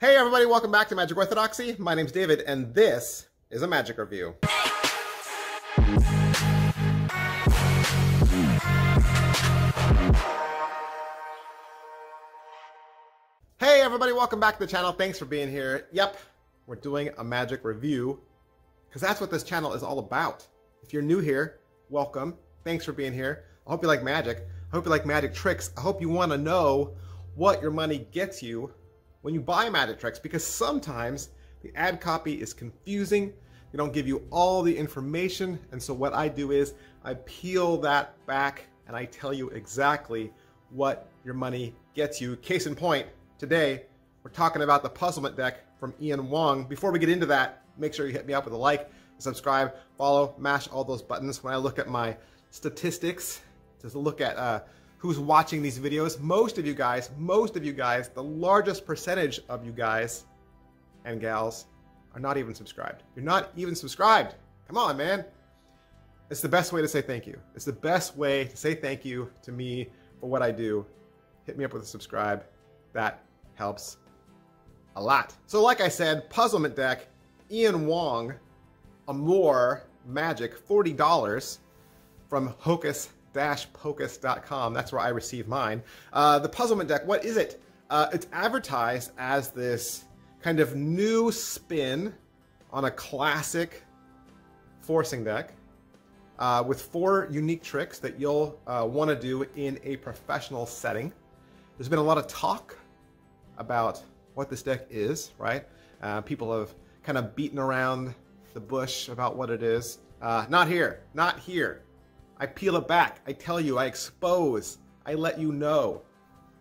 Hey everybody, welcome back to Magic Orthodoxy. My name's David, and this is a Magic Review. Hey everybody, welcome back to the channel. Thanks for being here. Yep, we're doing a Magic Review, because that's what this channel is all about. If you're new here, welcome. Thanks for being here. I hope you like magic. I hope you like magic tricks. I hope you want to know what your money gets you when you buy magic tricks, because sometimes the ad copy is confusing. They don't give you all the information. And so what I do is I peel that back and I tell you exactly what your money gets you. Case in point, today we're talking about the Puzzlement Deck from Ian Wong. Before we get into that, make sure you hit me up with a like, subscribe, follow, mash all those buttons. When I look at my statistics, just look at who's watching these videos, most of you guys, the largest percentage of you guys and gals are not even subscribed. You're not even subscribed. Come on, man. It's the best way to say thank you. It's the best way to say thank you to me for what I do. Hit me up with a subscribe. That helps a lot. So like I said, Puzzlement Deck, Ian Wong, Amor Magic, $40 from Hocus Pocus.com. That's where I receive mine. The Puzzlement Deck, what is it? It's advertised as this kind of new spin on a classic forcing deck with four unique tricks that you'll want to do in a professional setting. There's been a lot of talk about what this deck is, right? People have kind of beaten around the bush about what it is. Not here, not here. I peel it back, I tell you, I expose, I let you know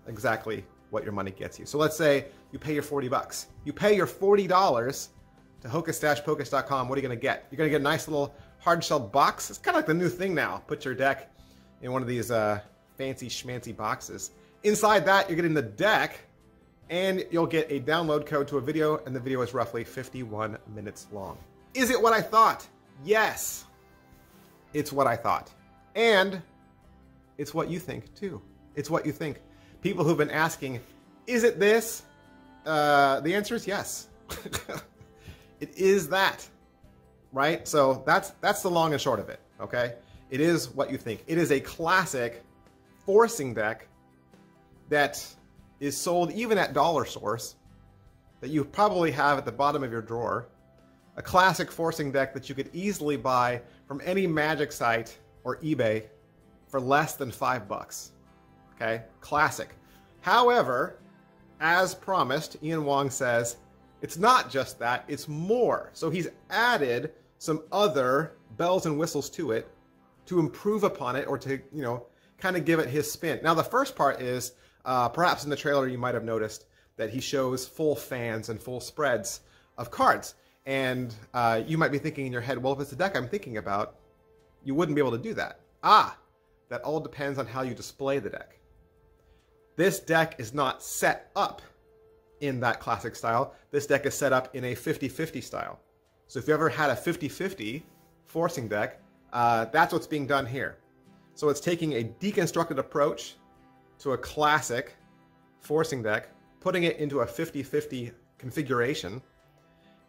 exactly what your money gets you. So let's say you pay your 40 bucks. You pay your $40 to hocus-pocus.com, what are you gonna get? You're gonna get a nice little hard shell box. It's kinda like the new thing now. Put your deck in one of these fancy schmancy boxes. Inside that, you're getting the deck and you'll get a download code to a video, and the video is roughly 51 minutes long. Is it what I thought? Yes, it's what I thought. And it's what you think too. It's what you think. People who've been asking, is it this? The answer is yes. It is that, right? So that's the long and short of it, okay? It is what you think. It is a classic forcing deck that is sold even at dollar stores, that you probably have at the bottom of your drawer. A classic forcing deck that you could easily buy from any magic site or eBay for less than $5, okay? Classic. However, as promised, Ian Wong says, it's not just that, it's more. So he's added some other bells and whistles to it to improve upon it, or to, you know, kind of give it his spin. Now, the first part is, perhaps in the trailer you might have noticed that he shows full fans and full spreads of cards. And you might be thinking in your head, well, if it's the deck I'm thinking about, you wouldn't be able to do that. Ah, that all depends on how you display the deck. This deck is not set up in that classic style. This deck is set up in a 50-50 style. So if you ever had a 50-50 forcing deck, that's what's being done here. So it's taking a deconstructed approach to a classic forcing deck, putting it into a 50-50 configuration,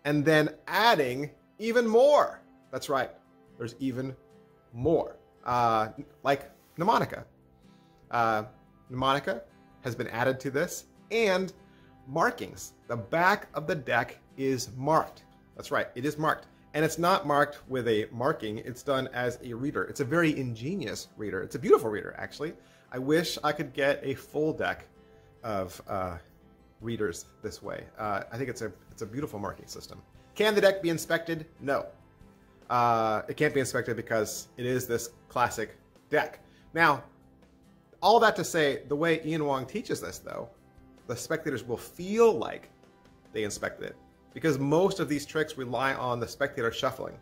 and then adding even more. That's right, there's even more, like mnemonica. Mnemonica has been added to this, and markings. The back of the deck is marked. That's right, it is marked. And it's not marked with a marking, it's done as a reader. It's a very ingenious reader. It's a beautiful reader, actually. I wish I could get a full deck of readers this way. I think it's a beautiful marking system. Can the deck be inspected? No. It can't be inspected because it is this classic deck. Now, all that to say, the way Ian Wong teaches this, though, the spectators will feel like they inspected it, because most of these tricks rely on the spectator shuffling.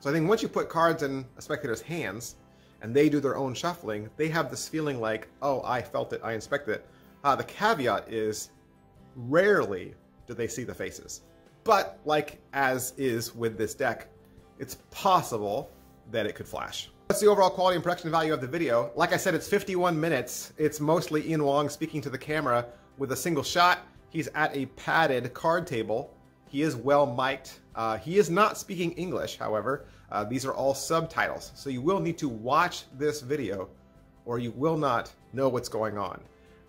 So I think once you put cards in a spectator's hands and they do their own shuffling, they have this feeling like, oh, I felt it, I inspected it. The caveat is rarely do they see the faces. But like as is with this deck, it's possible that it could flash. That's the overall quality and production value of the video. Like I said, it's 51 minutes. It's mostly Ian Wong speaking to the camera with a single shot. He's at a padded card table. He is well mic'd. He is not speaking English, however. These are all subtitles, so you will need to watch this video or you will not know what's going on.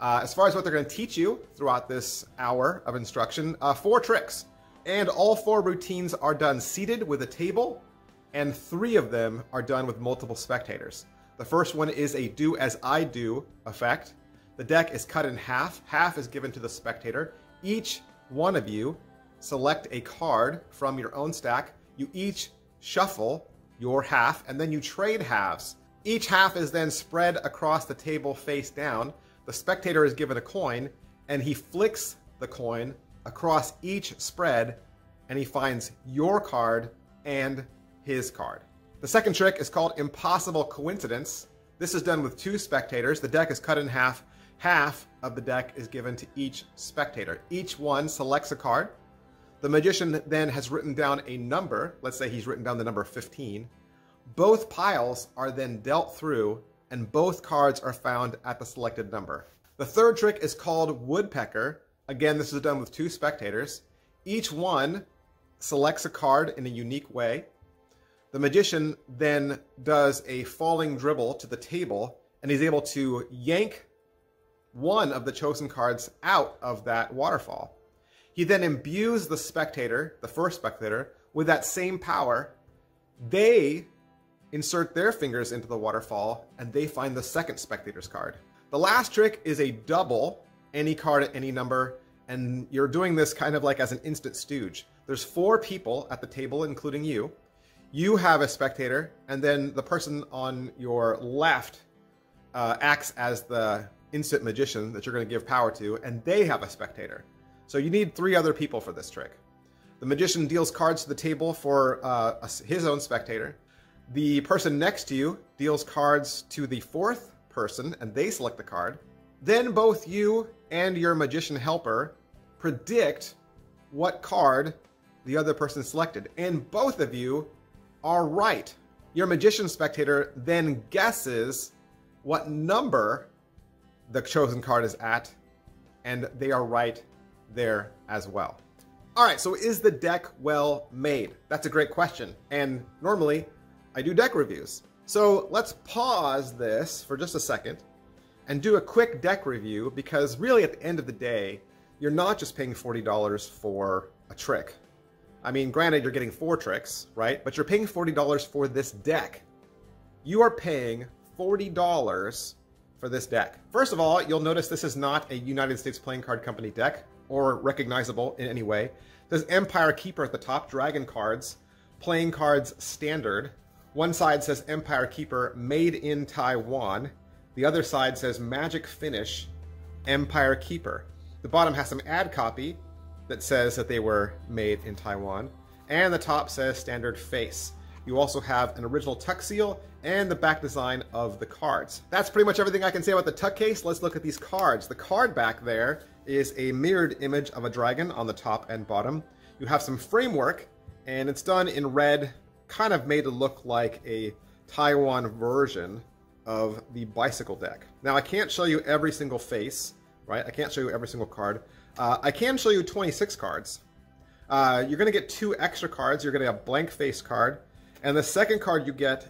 As far as what they're going to teach you throughout this hour of instruction, 4 tricks. And all 4 routines are done seated with a table, and 3 of them are done with multiple spectators. The first one is a do as I do effect. The deck is cut in half. Half is given to the spectator. Each one of you select a card from your own stack. You each shuffle your half, and then you trade halves. Each half is then spread across the table face down. The spectator is given a coin, and he flicks the coin across each spread, and he finds your card and his card. The second trick is called Impossible Coincidence. This is done with 2 spectators. The deck is cut in half. Half of the deck is given to each spectator. Each one selects a card. The magician then has written down a number. Let's say he's written down the number 15. Both piles are then dealt through, and both cards are found at the selected number. The third trick is called Woodpecker. Again, this is done with 2 spectators. Each one selects a card in a unique way. The magician then does a falling dribble to the table, and he's able to yank one of the chosen cards out of that waterfall. He then imbues the spectator, the first spectator, with that same power. They insert their fingers into the waterfall, and they find the second spectator's card. The last trick is a double, any card at any number, and you're doing this kind of like as an instant stooge. There's 4 people at the table, including you. You have a spectator, and then the person on your left acts as the instant magician that you're going to give power to, and they have a spectator. So you need 3 other people for this trick. The magician deals cards to the table for his own spectator. The person next to you deals cards to the 4th person, and they select the card. Then both you and your magician helper predict what card the other person selected, and both of you are right. Your magician spectator then guesses what number the chosen card is at, and they are right there as well. All right, so is the deck well made? That's a great question, and normally I do deck reviews. So let's pause this for just a second and do a quick deck review, because really at the end of the day, you're not just paying $40 for a trick. I mean, granted, you're getting 4 tricks, right? But you're paying $40 for this deck. You are paying $40 for this deck. First of all, you'll notice this is not a United States Playing Card Company deck or recognizable in any way. There's Empire Keeper at the top, Dragon Cards, Playing Cards Standard. One side says Empire Keeper, Made in Taiwan. The other side says Magic Finish, Empire Keeper. The bottom has some ad copy that says that they were made in Taiwan. And the top says Standard Face. You also have an original tuck seal and the back design of the cards. That's pretty much everything I can say about the tuck case. Let's look at these cards. The card back there is a mirrored image of a dragon on the top and bottom. You have some framework, and it's done in red, kind of made to look like a Taiwan version of the bicycle deck. Now, I can't show you every single face, right? I can't show you every single card. I can show you 26 cards. You're gonna get 2 extra cards. You're gonna have a blank face card. And the second card you get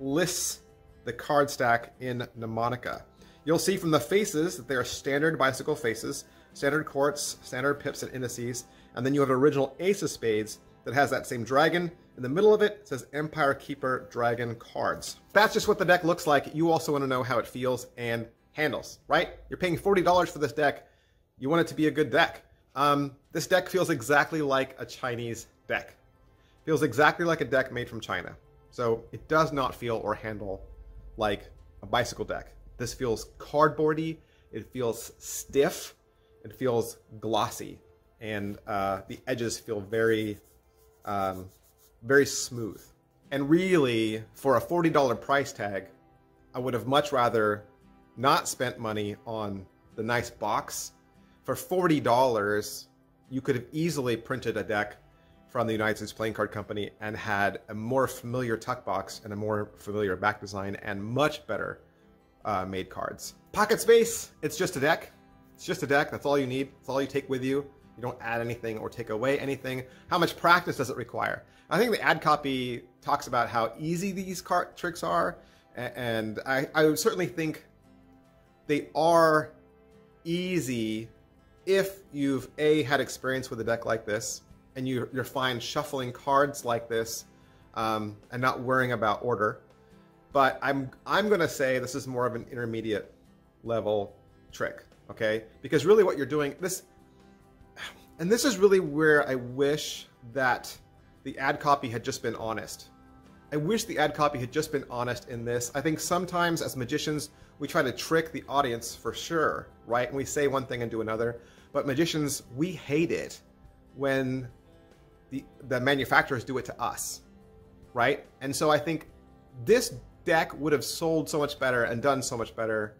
lists the card stack in mnemonica. You'll see from the faces that they are standard bicycle faces, standard courts, standard pips and indices. And then you have an original ace of spades that has that same dragon. In the middle of it, it says Empire Keeper Dragon Cards. That's just what the deck looks like. You also want to know how it feels and handles, right? You're paying $40 for this deck. You want it to be a good deck. This deck feels exactly like a Chinese deck. Feels exactly like a deck made from China. So it does not feel or handle like a bicycle deck. This feels cardboardy. It feels stiff. It feels glossy. And the edges feel very... very smooth. And really, for a $40 price tag, I would have much rather not spent money on the nice box. For $40, you could have easily printed a deck from the United States Playing Card Company and had a more familiar tuck box and a more familiar back design and much better made cards. Pocket space, it's just a deck. It's just a deck. That's all you need. It's all you take with you. You don't add anything or take away anything. How much practice does it require? I think the ad copy talks about how easy these card tricks are, and I certainly think they are easy if you've A, had experience with a deck like this, and you're fine shuffling cards like this and not worrying about order. But I'm gonna say this is more of an intermediate level trick, okay? Because really what you're doing, this is really where I wish that the ad copy had just been honest. I wish the ad copy had just been honest in this. I think sometimes as magicians, we try to trick the audience for sure, right? And we say one thing and do another. But magicians, we hate it when the manufacturers do it to us, right? And so I think this deck would have sold so much better and done so much better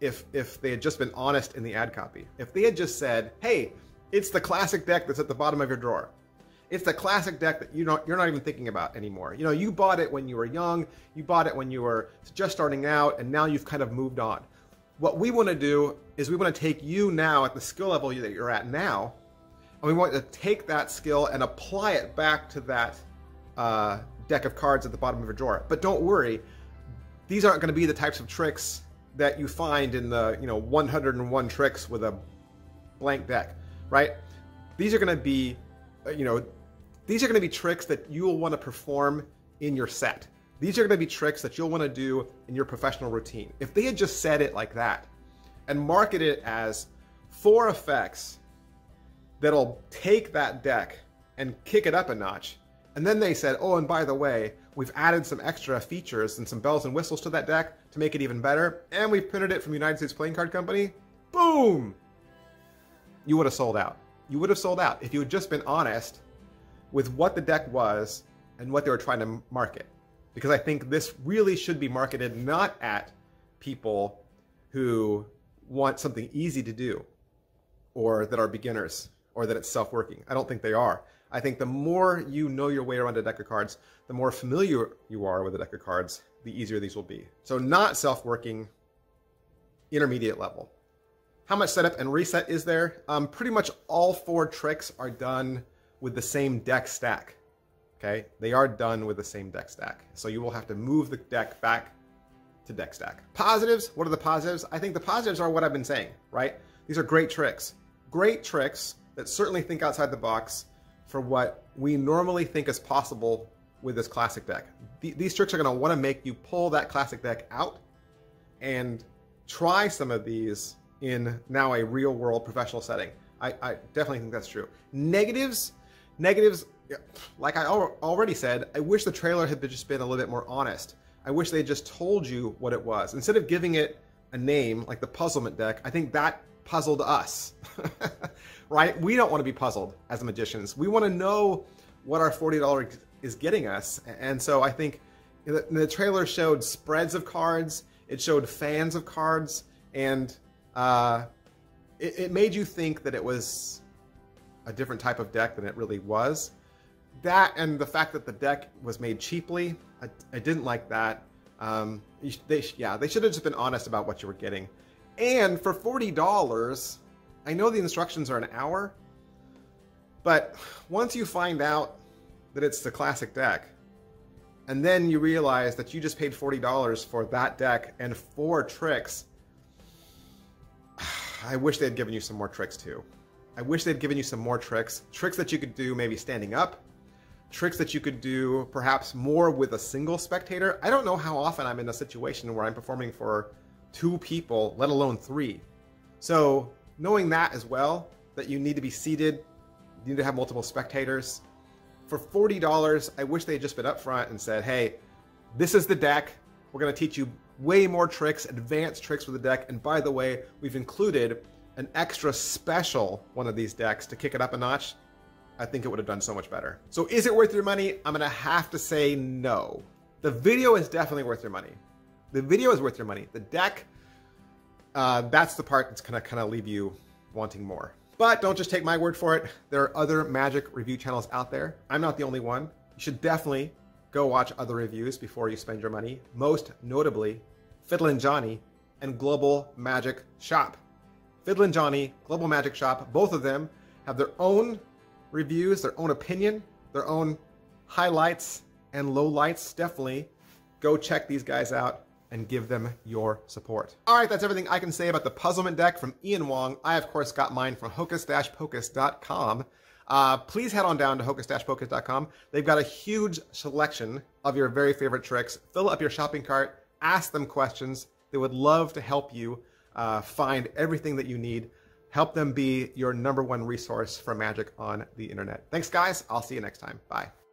if they had just been honest in the ad copy. If they had just said, hey, it's the classic deck that's at the bottom of your drawer. It's the classic deck that you're not even thinking about anymore. You know, you bought it when you were young, you bought it when you were just starting out, and now you've kind of moved on. What we want to do is we want to take you now at the skill level that you're at now, and we want to take that skill and apply it back to that deck of cards at the bottom of your drawer. But don't worry, these aren't going to be the types of tricks that you find in the 101 tricks with a blank deck, right? These are going to be these are going to be tricks that you'll want to perform in your set. These are going to be tricks that you'll want to do in your professional routine. If they had just said it like that and marketed it as 4 effects that'll take that deck and kick it up a notch, and then they said, oh, and by the way, we've added some extra features and some bells and whistles to that deck to make it even better, and we've printed it from United States Playing Card Company, boom! You would have sold out. You would have sold out if you had just been honest with what the deck was and what they were trying to market. Because I think this really should be marketed not at people who want something easy to do or that are beginners or that it's self-working. I don't think they are. I think the more you know your way around a deck of cards, the more familiar you are with a deck of cards, the easier these will be. So not self-working, intermediate level. How much setup and reset is there? Pretty much all 4 tricks are done with the same deck stack, okay? They are done with the same deck stack. So you will have to move the deck back to deck stack. Positives, what are the positives? I think the positives are what I've been saying, right? These are great tricks that certainly think outside the box for what we normally think is possible with this classic deck. These tricks are gonna wanna make you pull that classic deck out and try some of these in now a real world professional setting. I definitely think that's true. Negatives, like I already said, I wish the trailer had just been a little bit more honest. I wish they had just told you what it was. Instead of giving it a name, like the Puzzlement Deck, I think that puzzled us, right? We don't want to be puzzled as magicians. We want to know what our $40 is getting us. And so I think the trailer showed spreads of cards, it showed fans of cards, and it made you think that it was a different type of deck than it really was. That and the fact that the deck was made cheaply, I didn't like that. They should have just been honest about what you were getting. And for $40, I know the instructions are an hour, but once you find out that it's the classic deck, and then you realize that you just paid $40 for that deck and 4 tricks, I wish they had given you some more tricks too. I wish they'd given you some more tricks. Tricks that you could do maybe standing up. Tricks that you could do perhaps more with a single spectator. I don't know how often I'm in a situation where I'm performing for 2 people, let alone 3. So knowing that as well, that you need to be seated, you need to have multiple spectators. For $40, I wish they had just been upfront and said, hey, this is the deck. We're gonna teach you way more tricks, advanced tricks with the deck. And by the way, we've included an extra special one of these decks to kick it up a notch. I think it would have done so much better. So is it worth your money? I'm gonna have to say no. The video is definitely worth your money. The video is worth your money. The deck, that's the part that's gonna kind of leave you wanting more. But don't just take my word for it. There are other magic review channels out there. I'm not the only one. You should definitely go watch other reviews before you spend your money, most notably Fiddlin' Johnny and Global Magic Shop. Fiddlin' Johnny, Global Magic Shop, both of them have their own reviews, their own opinion, their own highlights and lowlights. Definitely go check these guys out and give them your support. All right, that's everything I can say about the Puzzlement Deck from Ian Wong. I, of course, got mine from hocus-pocus.com. Please head on down to hocus-pocus.com. They've got a huge selection of your very favorite tricks. Fill up your shopping cart. Ask them questions. They would love to help you find everything that you need. Help them be your #1 resource for magic on the internet. Thanks, guys. I'll see you next time. Bye.